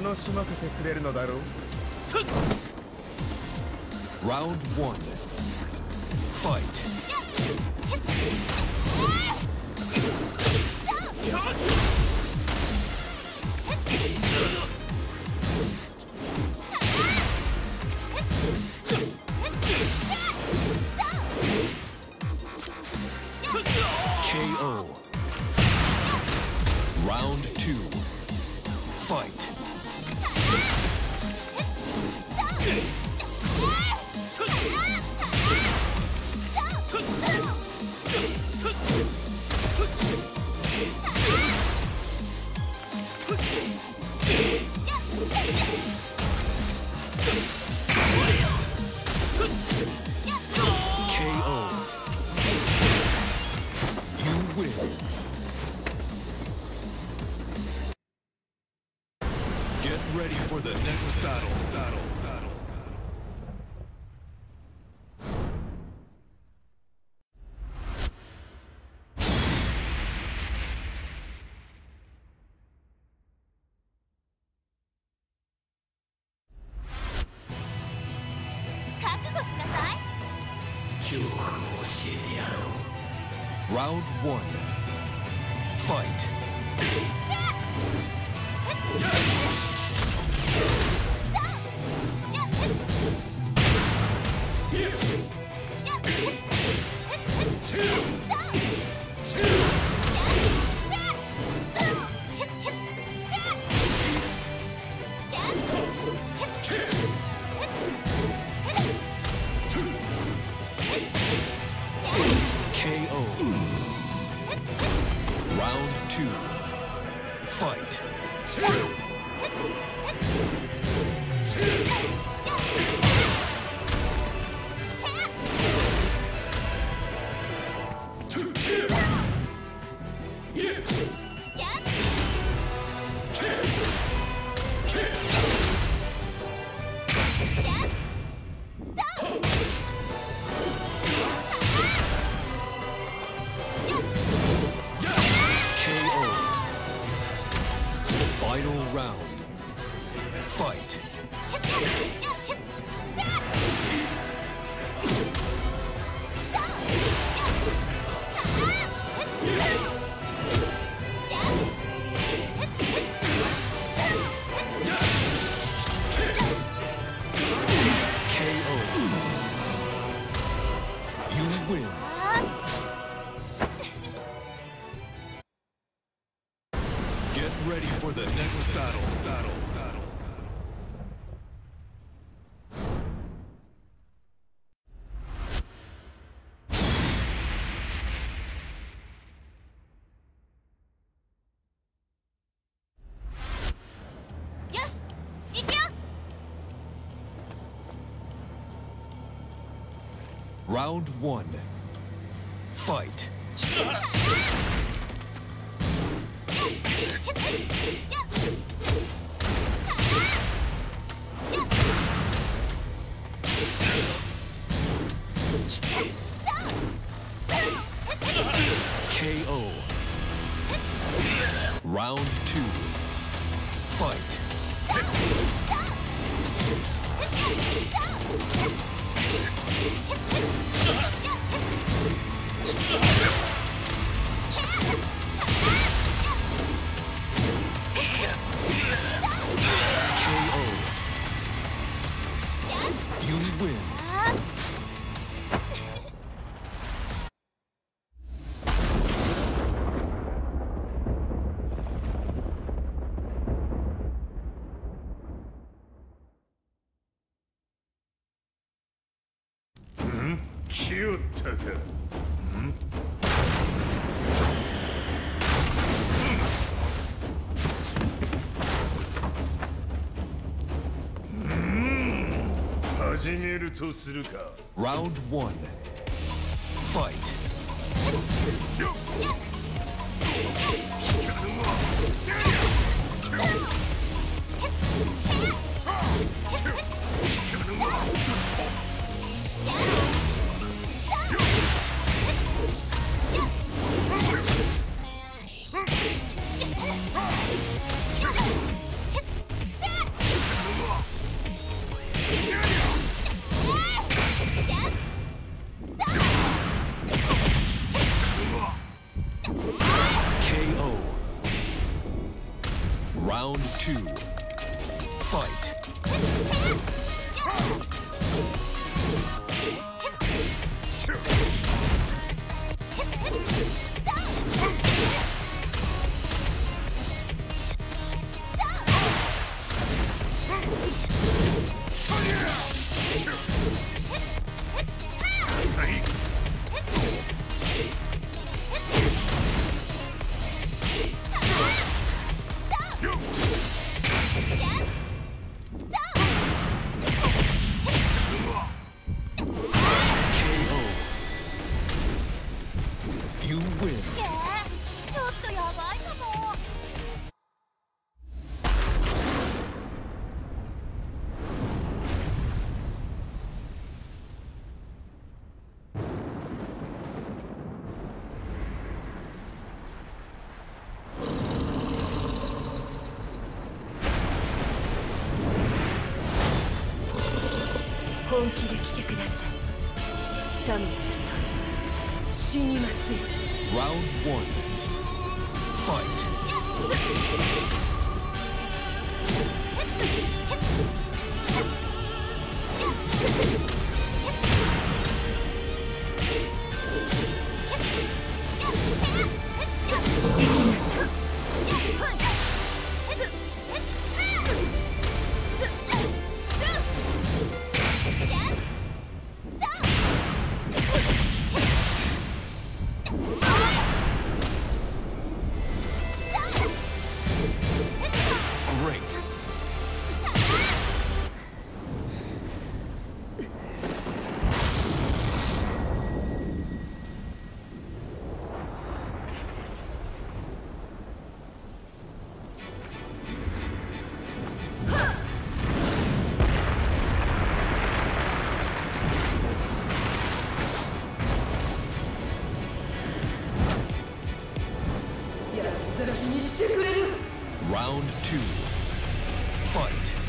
楽しませてくれるのだろう。Round one. Fight. Round two. Fight. KO. You win. Get ready for the next battle. Round one. Fight. KO. Round two. Fight. Final round. Fight. KO. You win. Ready for the next battle. Yes, ikyo. Round one. Fight. KO. Round two. Fight. You win. Hmm? Cute. Hmm? Round one. Fight. two, fight. You win. Yeah, ちょっとやばいかも。本気で来てください。サムラと死にますよ。Round one. Fight. Round two, fight.